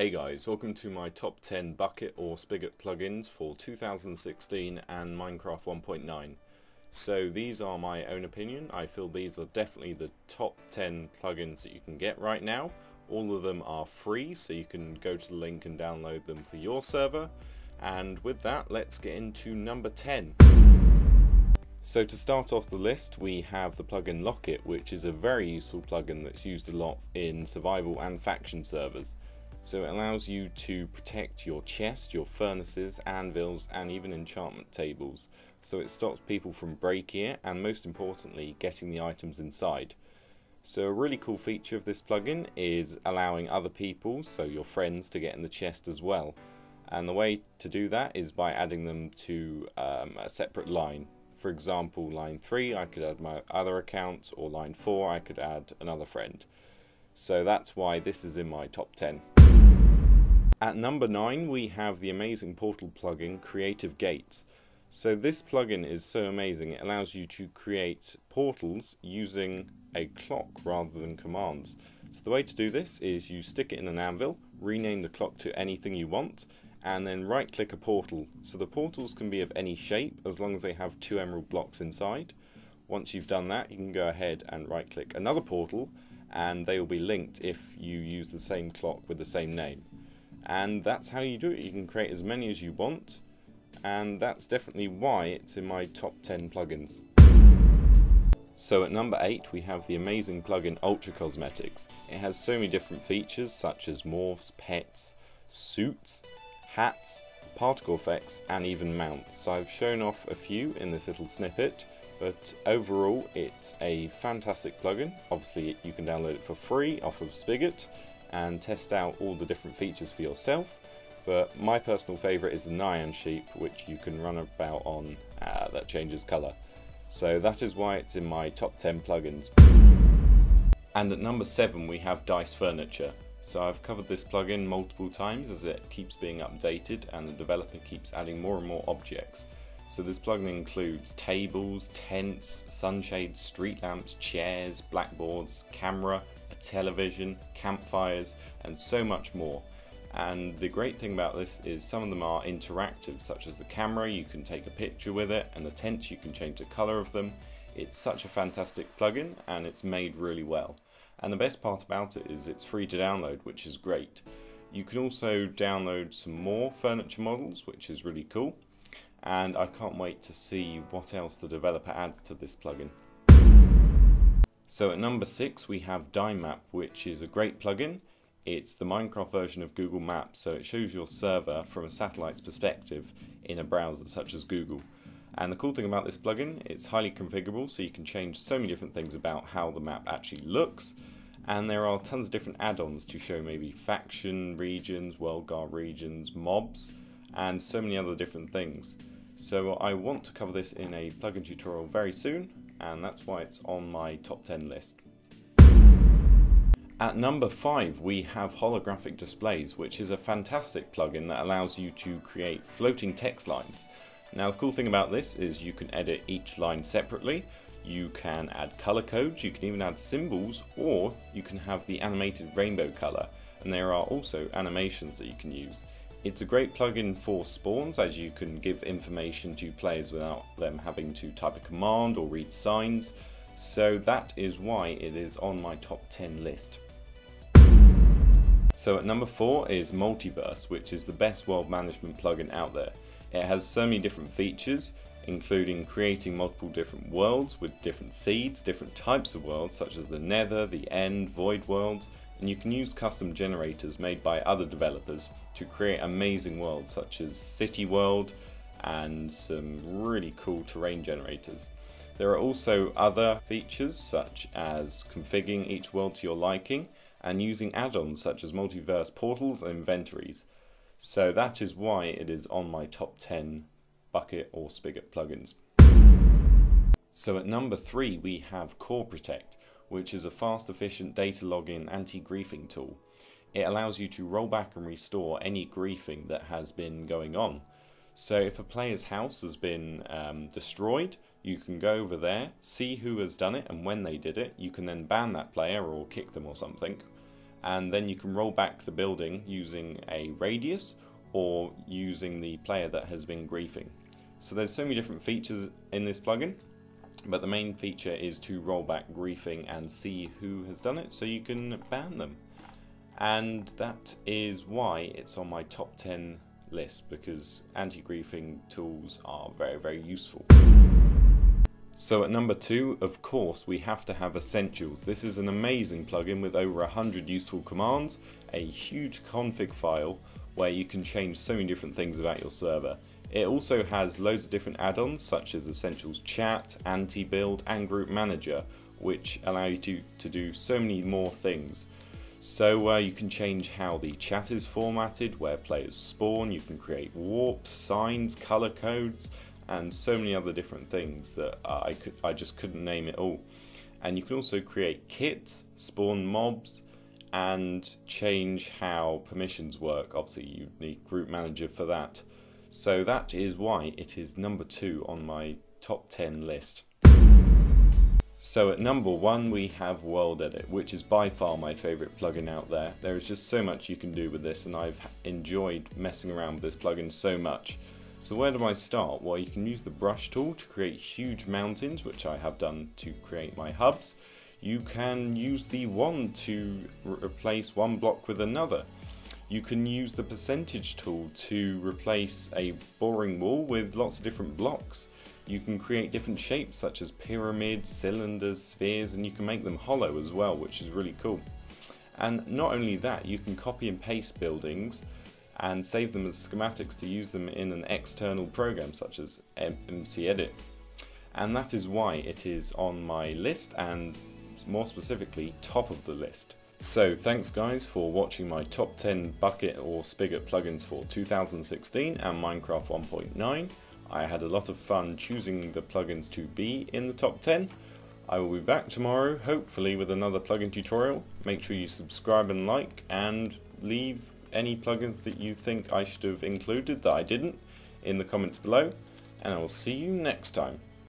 Hey guys, welcome to my top 10 Bukkit or Spigot plugins for 2016 and Minecraft 1.9. So these are my own opinion. I feel these are definitely the top 10 plugins that you can get right now. All of them are free, so you can go to the link and download them for your server. And with that, let's get into number 10. So to start off the list, we have the plugin Lockit, which is a very useful plugin that's used a lot in survival and faction servers. So it allows you to protect your chest, your furnaces, anvils, and even enchantment tables. So it stops people from breaking it, and most importantly, getting the items inside. So a really cool feature of this plugin is allowing other people, so your friends, to get in the chest as well. And the way to do that is by adding them to a separate line. For example, line 3, I could add my other account, or line 4, I could add another friend. So that's why this is in my top 10. At number 9 we have the amazing portal plugin Creative Gates. So this plugin is so amazing, it allows you to create portals using a clock rather than commands. So the way to do this is you stick it in an anvil, rename the clock to anything you want, and then right click a portal. So the portals can be of any shape as long as they have 2 emerald blocks inside. Once you've done that, you can go ahead and right click another portal, and they will be linked if you use the same clock with the same name. And that's how you do it. You can create as many as you want, and that's definitely why it's in my top 10 plugins. So at number 8 we have the amazing plugin Ultra Cosmetics. It has so many different features such as morphs, pets, suits, hats, particle effects, and even mounts. So I've shown off a few in this little snippet, but overall it's a fantastic plugin. Obviously you can download it for free off of Spigot and test out all the different features for yourself, but my personal favourite is the Nyan sheep, which you can run about on that changes colour. So that is why it's in my top 10 plugins. And at number 7 we have Dice Furniture. So I've covered this plugin multiple times as it keeps being updated and the developer keeps adding more and more objects. So this plugin includes tables, tents, sunshades, street lamps, chairs, blackboards, camera, television, campfires, and so much more. And the great thing about this is some of them are interactive, such as the camera, you can take a picture with it, and the tents, you can change the colour of them. It's such a fantastic plugin, and it's made really well. And the best part about it is it's free to download, which is great. You can also download some more furniture models, which is really cool, and I can't wait to see what else the developer adds to this plugin. So at number 6 we have Dynmap, which is a great plugin. It's the Minecraft version of Google Maps, so it shows your server from a satellite's perspective in a browser such as Google. And the cool thing about this plugin, it's highly configurable, so you can change so many different things about how the map actually looks. And there are tons of different add-ons to show maybe faction regions, World Guard regions, mobs, and so many other different things. So I want to cover this in a plugin tutorial very soon, and that's why it's on my top 10 list. At number 5 we have Holographic Displays, which is a fantastic plugin that allows you to create floating text lines. Now the cool thing about this is you can edit each line separately, you can add colour codes, you can even add symbols, or you can have the animated rainbow colour, and there are also animations that you can use. It's a great plugin for spawns, as you can give information to players without them having to type a command or read signs, so that is why it is on my top 10 list. So at number 4 is Multiverse, which is the best world management plugin out there. It has so many different features, including creating multiple different worlds with different seeds, different types of worlds such as the Nether, the End, Void worlds, and you can use custom generators made by other developers to create amazing worlds such as City World and some really cool terrain generators. There are also other features such as configuring each world to your liking and using add-ons such as multiverse portals and inventories. So that is why it is on my top 10 Bukkit or Spigot plugins. So at number 3 we have Core Protect, which is a fast, efficient data logging and anti-griefing tool. It allows you to roll back and restore any griefing that has been going on. So if a player's house has been destroyed, you can go over there, see who has done it and when they did it. You can then ban that player or kick them or something. and then you can roll back the building using a radius or using the player that has been griefing. So there's so many different features in this plugin, but the main feature is to roll back griefing and see who has done it so you can ban them. And that is why it's on my top 10 list, because anti-griefing tools are very useful. So at number 2, of course, we have to have Essentials. This is an amazing plugin with over 100 useful commands, a huge config file where you can change so many different things about your server. It also has loads of different add-ons such as Essentials Chat, Anti-Build and Group Manager, which allow you to do so many more things. So you can change how the chat is formatted, where players spawn, you can create warps, signs, color codes, and so many other different things that I just couldn't name it all. And you can also create kits, spawn mobs, and change how permissions work. Obviously you need Group Manager for that. So that is why it is number 2 on my top 10 list. So at number 1 we have WorldEdit, which is by far my favourite plugin out there. There is just so much you can do with this, and I've enjoyed messing around with this plugin so much. So where do I start? Well, you can use the brush tool to create huge mountains, which I have done to create my hubs. You can use the wand to replace one block with another. You can use the percentage tool to replace a boring wall with lots of different blocks. You can create different shapes such as pyramids, cylinders, spheres, and you can make them hollow as well, which is really cool. And not only that, you can copy and paste buildings and save them as schematics to use them in an external program such as MC Edit. And that is why it is on my list, and more specifically top of the list. So thanks guys for watching my top 10 Bukkit or Spigot plugins for 2016 and Minecraft 1.9. I had a lot of fun choosing the plugins to be in the top 10. I will be back tomorrow, hopefully with another plugin tutorial. Make sure you subscribe and like, and leave any plugins that you think I should have included that I didn't in the comments below, and I will see you next time.